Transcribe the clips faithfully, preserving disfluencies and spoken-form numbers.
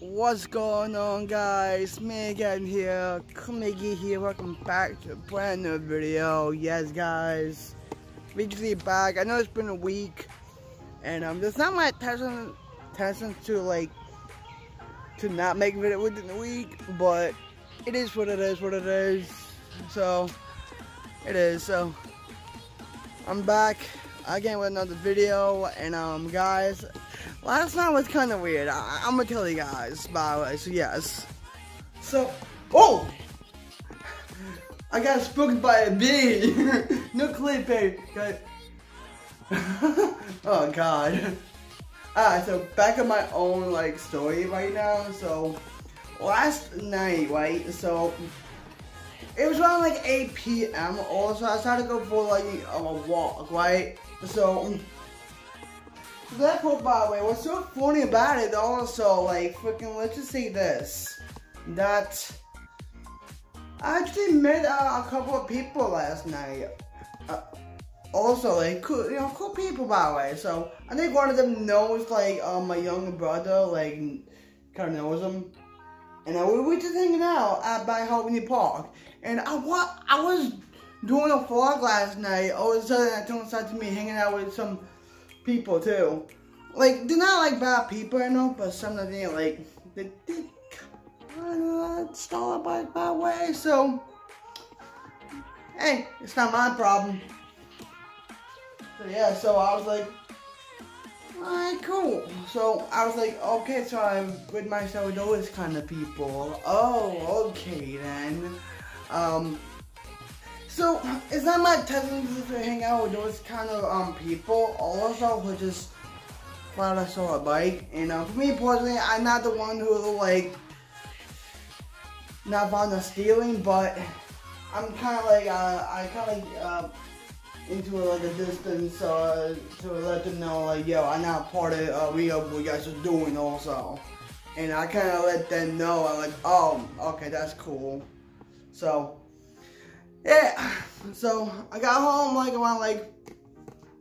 What's going on, guys? Me again here, Kumigi here. Welcome back to a brand new video. Yes, guys, weekly back. I know it's been a week, and um, there's not my attention, attention to like to not make a video within the week, but it is what it is, what it is. So it is. So I'm back again with another video, and um, guys. Last night was kind of weird. I, I'm gonna tell you guys, by the way, so yes. So, oh! I got spooked by a bee! No clip, babe. Oh, God. Alright, so back on my own, like, story right now. So, last night, right? So, it was around, like, eight p m or so. I decided to go for, like, a walk, right? So, So that quote, by the way, what's so funny about it also, like, freaking, let's just say this, that I actually met uh, a couple of people last night, uh, also, like, cool, you know, cool people, by the way. So I think one of them knows, like, uh, my younger brother, like, kind of knows him, and uh, we were just hanging out at Bahlimony Park, and I, wa I was doing a vlog last night. All of a sudden, I turned inside to me hanging out with some people too. Like, they're not like bad people, I know, but some of them, like, they, they kind of stall up by my way, so, hey, it's not my problem. So yeah, so I was like, alright, cool. So I was like, okay, so I'm with myself with those kind of people. Oh, okay then. Um, So, it's not my tendency to hang out with those kind of um, people, also who just flat us on a bike. And um, for me personally, I'm not the one who, like, not fond of stealing, but I'm kind of like, uh, I kind of like, uh, into like a distance uh, to let them know, like, yo, I'm not part of uh, what you guys are doing also. And I kind of let them know, I'm like, oh, okay, that's cool. So. Yeah, so I got home like around like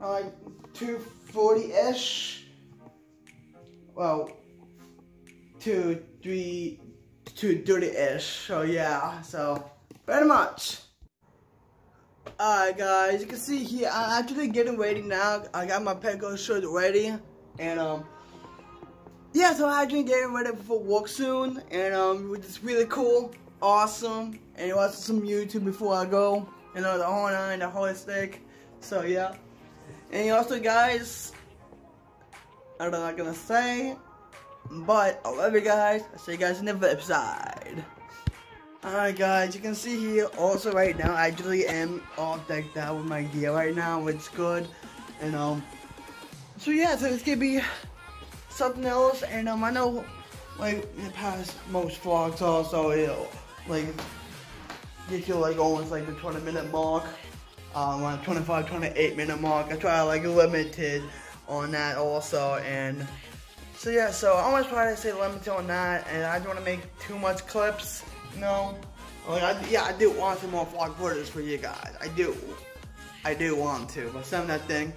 like two forty ish. Well, two three two thirty ish. So yeah, so pretty much. Alright, guys, you can see here I'm actually getting ready now. I got my Petco shirt ready, and um yeah, so I'm actually getting ready for work soon, and um which is really cool. Awesome, and watch some YouTube before I go, you know, the whole nine, the whole stick. So yeah, and also, guys, I'm not gonna say, but I love you guys. I'll see you guys in the flip side. Alright, guys, you can see here also right now I actually am all decked out with my gear right now, which is good, and um so yeah, so it's gonna be something else. And um I know, like, in the past most vlogs also, it'll like get you like almost like the twenty minute mark, um, like twenty-five, twenty-eight minute mark. I try to like limited on that also, and so yeah, so I always try to say limited on that, and I don't want to make too much clips, you know. Like, I, yeah, I do want some more vlog footage for you guys. I do, I do want to, but some of that thing,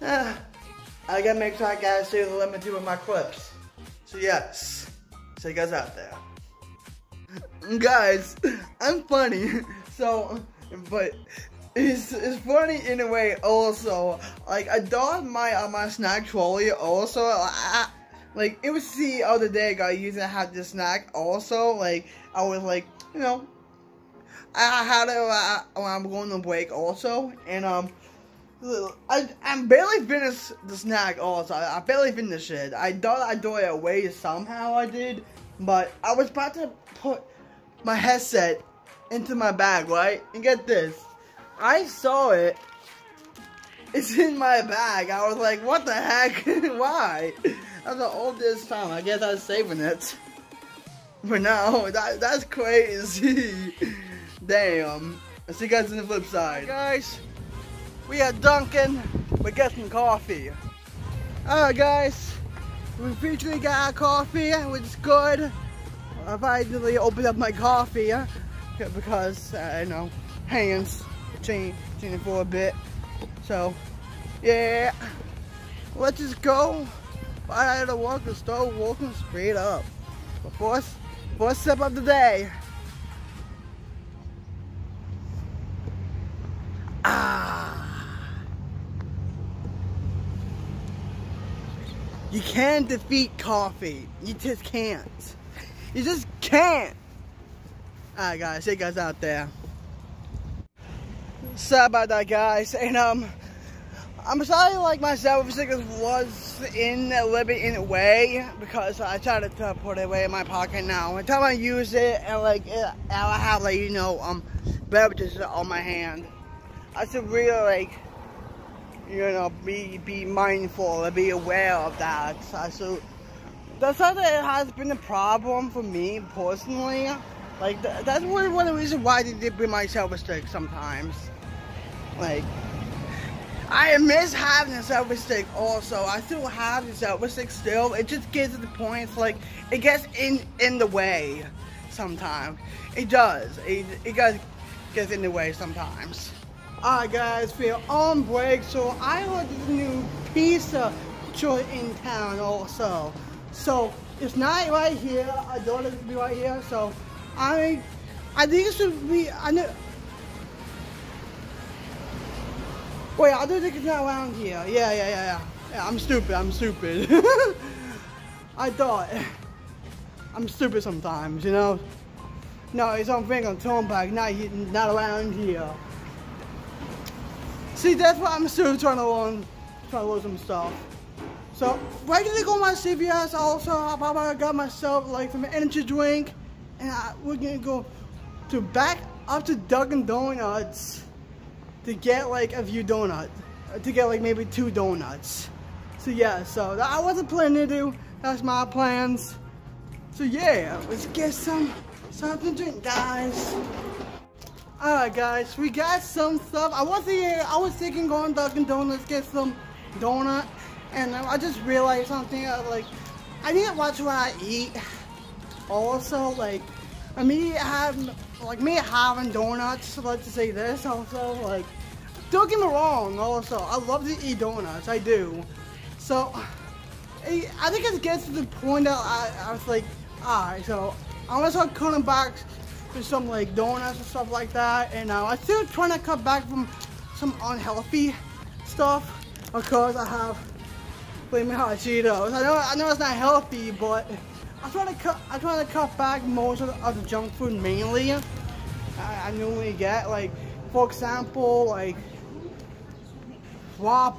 eh, I gotta make sure I gotta stay limited with my clips. So yes, so you guys out there. Guys, I'm funny, so, but it's, it's funny in a way also. Like, I donned my uh, my snack trolley also. I, like, it was the other day, guys, used to have this snack also. Like, I was like, you know, I had it uh, when I'm going to break also. And, um, I, I barely finished the snack also. I, I barely finished it. I thought I threw it away somehow, I did. But I was about to put my headset into my bag, right? And get this, I saw it. It's in my bag. I was like, what the heck? Why? That's the oldest time. I guess I was saving it. But no, that, that's crazy. Damn. I'll see you guys on the flip side. Hey guys, we are Dunkin'. We're getting coffee. Alright, guys. We finally got our coffee, which is good. I finally opened up my coffee because, uh, you know, hands changed for a bit. So, yeah. Let's just go. I had to walk the store, walking straight up. First, first step of the day. Ah! You can't defeat coffee. You just can't. You just can't. Alright guys, hey guys out there. Sorry about that guys, and um, I'm sorry like myself if this was in a little bit in a way, because I tried to put it away in my pocket now. Every time I use it, and like, it, I have like, you know, um, beverages on my hand. I should really like, you know, be, be mindful and be aware of that. I should, that's how that has been a problem for me personally. Like, that's one of the reasons why they did bring myself a stick sometimes. Like, I miss having a selfie stick also. I still have the selfie stick still. It just gets to the point, like, it gets in, in the way sometimes. It does. It, it does, gets in the way sometimes. Alright guys, we're on break, so I heard there's a new pizza joint in town also. So, it's not right here. I don't want it to be right here, so... I, I think it should be. I know. Wait, I don't think it's not around here. Yeah, yeah, yeah, yeah. yeah I'm stupid. I'm stupid. I thought I'm stupid sometimes, you know. No, it's on Vernon Park, not not around here. See, that's why I'm still trying to learn, trying to learn some stuff. So, why did I go to my C V S? Also, I probably got myself like some energy drink. And I, we're gonna go to back up to Dunkin' Donuts to get like a few donut, to get like maybe two donuts. So yeah, so that I wasn't planning to do. That's my plans. So yeah, let's get some something to drink, guys. All right, guys, we got some stuff. I was here. I was thinking going Dunkin' Donuts get some donut, and I just realized something. I, like, I need to watch what I eat. Also, like, I mean, having like me having donuts. Let's say this. Also, like, don't get me wrong. Also, I love to eat donuts. I do. So, I think it gets to the point that I, I was like, alright. So, I'm gonna start cutting back to some like donuts and stuff like that. And uh, I'm still trying to cut back from some unhealthy stuff because I have, believe me, how I see those. I know, I know it's not healthy, but. I try to cut. I try to cut back most of the, of the junk food mainly. I, I normally get like, for example, like, Whop.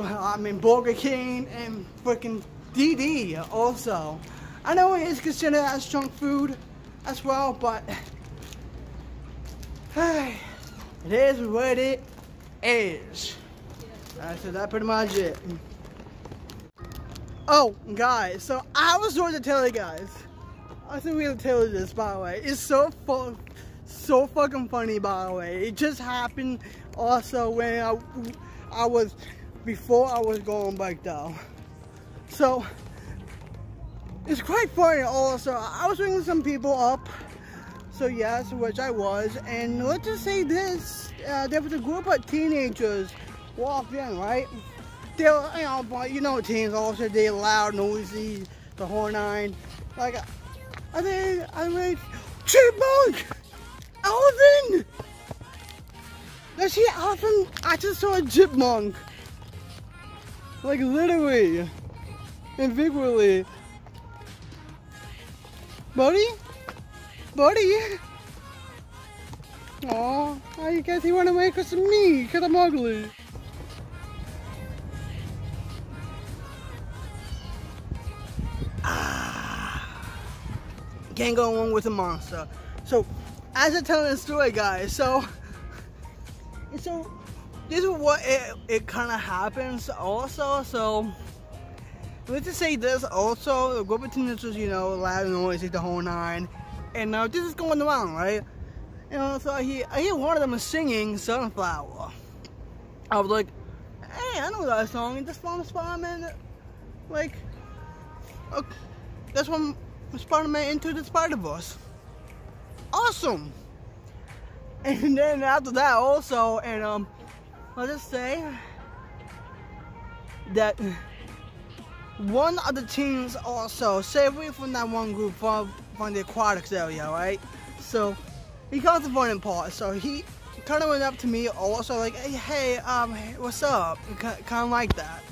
I mean, Burger King and freaking D D. Also, I know it is considered as junk food as well, but hey, it is what it is. Alright, so that's pretty much it. Oh, guys, so I was going to tell you guys. I think we going to tell you this, by the way. It's so fu so fucking funny, by the way. It just happened also when I, I was, before I was going back down. So, it's quite funny also. I was ringing some people up. So, yes, which I was. And let's just say this. Uh, there was a group of teenagers walked in, right? They're, you know, but you know, teens also, they're loud, noisy, the whole nine. Like, I think, I mean, Chipmunk! Alvin! Does she often? I just saw a chipmunk. Like, literally. And vigorally. Buddy? Buddy? Aw, I guess he went away because of me, because I'm ugly. Can't go along with a monster. So, as I tell the story, guys, so, so this is what it, it kind of happens also. So, let's just say this also, the group of teenagers, you know, loud and noisy, the whole nine, and now uh, this is going around, right? You know, so I hear, I hear one of them singing Sunflower. I was like, hey, I know that song, it's just from Spider-Man. Like, okay, that's one. Spider-Man Into the Spider-Verse. Awesome! And then after that also, and um, let's just say that one of the teams also stay away from that one group from, from the aquatics area, right? So he calls the Vernon Park, so he kind of went up to me also like, hey, hey um, hey, what's up? Kind of like that.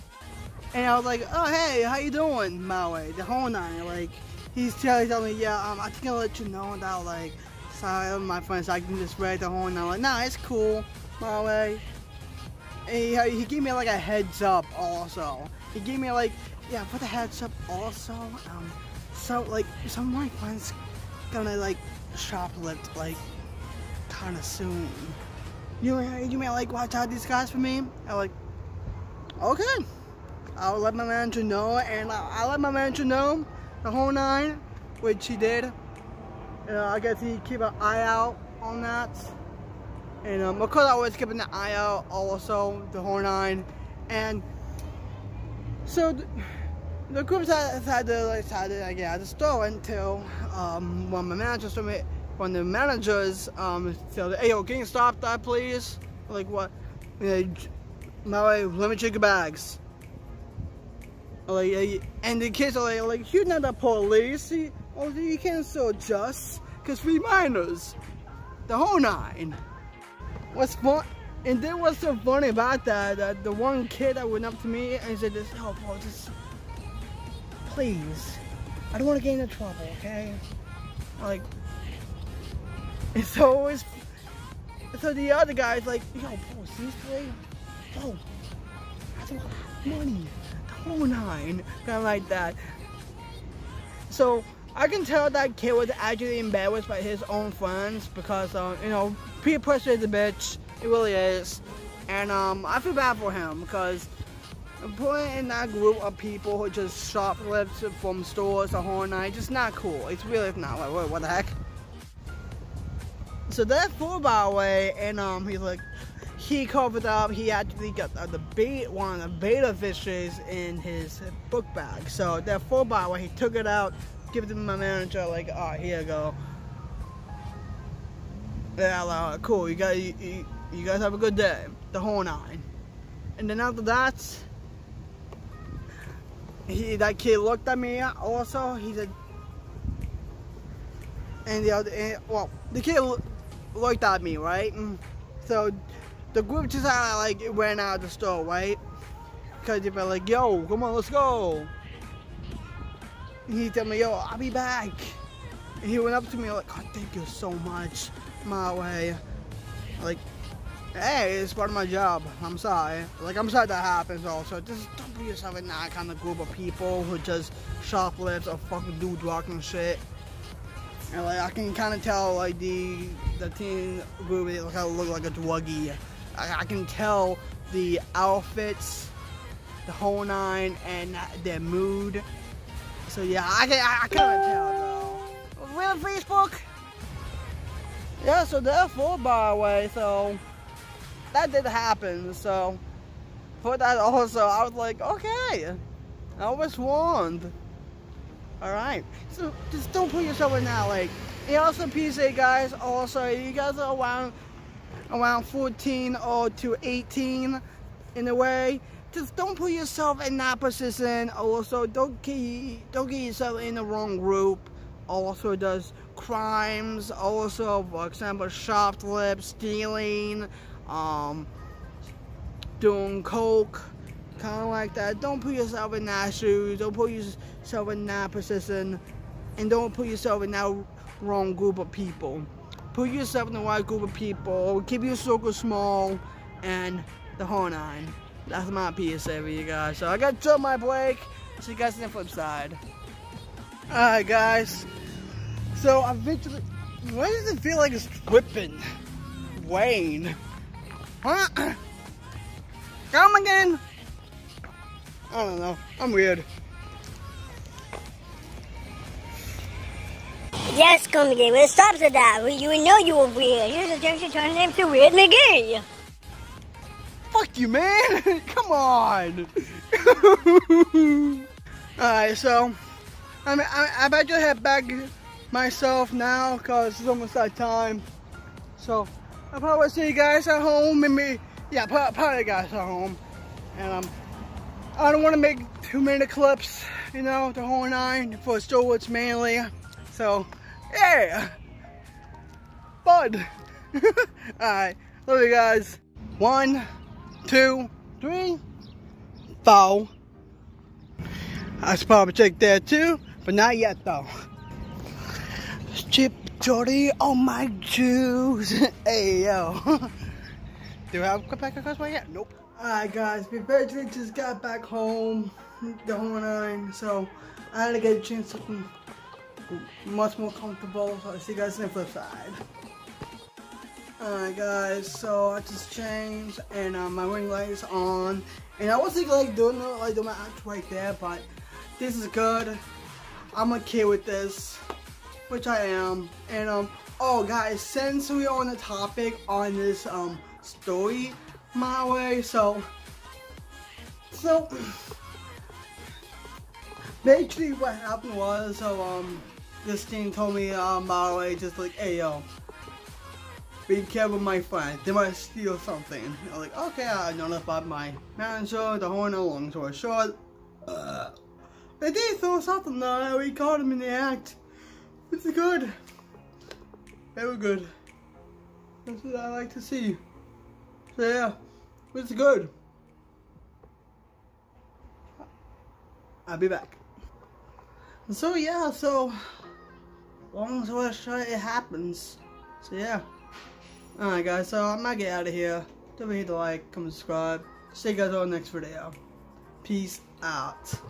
And I was like, oh, hey, how you doing, Maui? The whole nine, like, he's telling, telling me, yeah, um, I think I'll let you know that, like, sorry, my friends, I can just read the whole nine. I'm like, nah, it's cool, Maui. And he, he gave me, like, a heads up also. He gave me, like, yeah, put the heads up also. Um, so, like, some of my friends gonna, like, shoplift, like, kind of soon. You, you may, like, watch out these guys for me? I'm like, okay. I'll let my manager know, and I, I let my manager know the whole nine, which he did. And uh, I guess he keep an eye out on that. And um, of course, I was keeping an eye out also, the whole nine. And so the, the group decided to like decided get out of the store until um, when my manager told me, when the managers um, said, "Hey, yo, can you stop that, please?" Like what? My way, let me check your bags. Like, and the kids are like, like you're not the police, you, you can't so just, because we minors, the whole nine. What's fun, and then what's so funny about that, that the one kid that went up to me and said, this, oh, bro, just, please, I don't want to get into trouble, okay? Like, it's always, so the other guy's like, yo, bro, seriously? Bro, I don't have money. Oh nine, kind of like that. So I can tell that kid was actually embarrassed by his own friends because, um, you know, peer pressure is a bitch. It really is, and um, I feel bad for him because putting in that group of people who just shoplift from stores the whole night, just not cool. It's really not. Like, what, what the heck? So that fool, by the way, and um, he's like. He covered up, he actually got uh, the bait, one of the beta fishes in his book bag. So that full bottle, he took it out, gave it to my manager, like, oh, here you go. Yeah, like, cool, you guys, you, you, you guys have a good day, the whole nine. And then after that, he, that kid looked at me also, he said, and the other, and, well, the kid looked at me, right? And so, the group just uh, like ran out of the store, right? Because they were like, yo, come on, let's go. And he told me, yo, I'll be back. And he went up to me like, oh, thank you so much, my way. Like, hey, it's part of my job. I'm sorry. Like, I'm sorry that happens also. Just don't put yourself in that kind of group of people who just shoplifts or fucking dude walking shit. And like, I can kind of tell like the, the teen group, they kind of look like a druggie. I can tell the outfits, the whole nine, and their mood. So yeah, I can I, I can't tell though. We're on Facebook. Yeah, so therefore, by the way, so that did happen. So for that also, I was like, okay, I was warned. All right, so just don't put yourself in that like. And also, P C guys, also you guys are around. around fourteen or to eighteen in a way, just don't put yourself in that position. Also don't get, don't get yourself in the wrong group. Also does crimes, also for example shoplift, stealing, um, doing coke, kind of like that. Don't put yourself in that shoes, don't put yourself in that position, and don't put yourself in that wrong group of people. Put yourself in the right group of people, keep your circle small, and the whole nine. That's my P S A for you guys. So I got to my break. See you guys on the flip side. Alright guys. So eventually, why does it feel like it's dripping? Rain. Huh? Come again. I don't know. I'm weird. Yes, come again. Well, stop with that. You would know you were weird. You're just trying to turn name to Weird McGee. Fuck you, man. Come on. Alright, so I'm, I'm, I'm about to head back myself now because it's almost that time. So I'll probably see you guys at home. Maybe, yeah, probably you guys at home. And um, I don't want to make two minute clips, you know, the whole nine for stewards mainly. So, yeah, bud. Alright, love you guys. One, two, three, four. I should probably check that too, but not yet though. Chip Jordy on my juice. Hey yo. Do I have a quick back across my head? Nope. Alright guys, we basically just got back home, the whole nine, so I had to get a chance to something much more comfortable, so I'll see you guys on the flip side. Alright guys, so I just changed and uh, my ring light is on, and I was thinking like doing like doing my act right there, but this is good. I'm okay with this, which I am. And um, oh guys, since we are on the topic on this um story my way, so so basically what happened was, so um this team told me um by the way, just like, hey yo, be careful my friend, they might steal something. I was like, okay, I notified my manager, the whole no long story short. Uh, they did throw something though, we caught him in the act. It's good. They were good. That's what I like to see. So yeah, it's good. I'll be back. So yeah, so long story short, it happens. So yeah. Alright guys, so I'm gonna get out of here. Don't forget to like, comment, subscribe. See you guys on the next video. Peace out.